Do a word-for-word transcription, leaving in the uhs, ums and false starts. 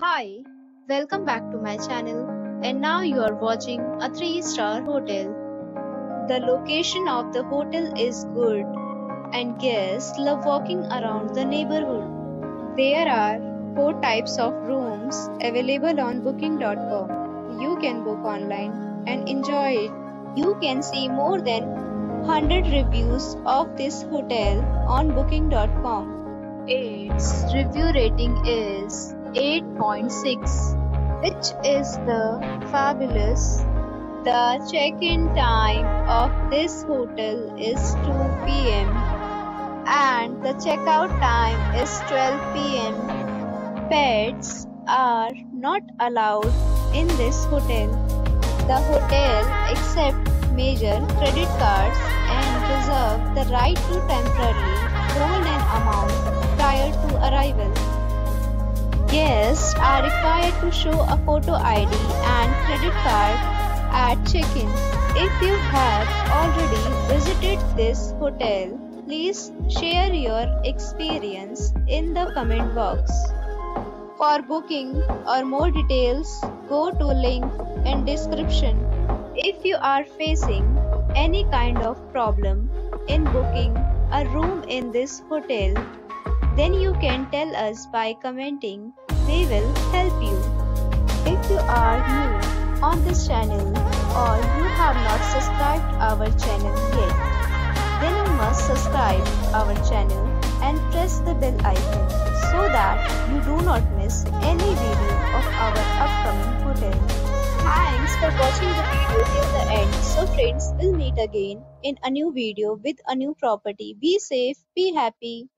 Hi, welcome back to my channel, and now you are watching a three star hotel. The location of the hotel is good and guests love walking around the neighborhood. There are four types of rooms available on booking dot com. You can book online and enjoy it. You can see more than one hundred reviews of this hotel on booking dot com. Its review rating is eight point six, which is the fabulous. The check-in time of this hotel is two p m and the checkout time is twelve p m Pets are not allowed in this hotel. The hotel accepts major credit cards and reserves the right to temporarily hold an amount prior to arrival. Guests are required to show a photo I D and credit card at check-in. If you have already visited this hotel, please share your experience in the comment box. For booking or more details, go to link in description. If you are facing any kind of problem in booking a room in this hotel, then you can tell us by commenting. We will help you. If you are new on this channel or you have not subscribed our channel yet, then you must subscribe our channel and press the bell icon so that you do not miss any video of our upcoming hotel. Thanks for watching the video till the end. So friends, we'll meet again in a new video with a new property. Be safe, be happy.